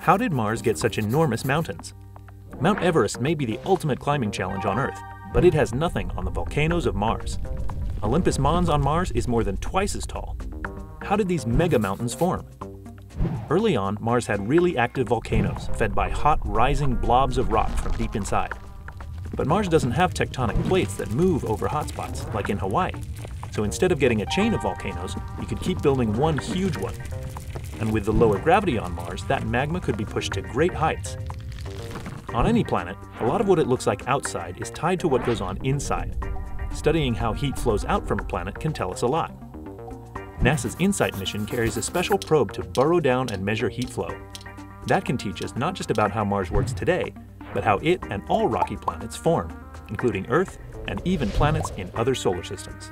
How did Mars get such enormous mountains? Mount Everest may be the ultimate climbing challenge on Earth, but it has nothing on the volcanoes of Mars. Olympus Mons on Mars is more than twice as tall. How did these mega mountains form? Early on, Mars had really active volcanoes, fed by hot, rising blobs of rock from deep inside. But Mars doesn't have tectonic plates that move over hotspots, like in Hawaii. So instead of getting a chain of volcanoes, you could keep building one huge one. And with the lower gravity on Mars, that magma could be pushed to great heights. On any planet, a lot of what it looks like outside is tied to what goes on inside. Studying how heat flows out from a planet can tell us a lot. NASA's InSight mission carries a special probe to burrow down and measure heat flow. That can teach us not just about how Mars works today, but how it and all rocky planets form, including Earth and even planets in other solar systems.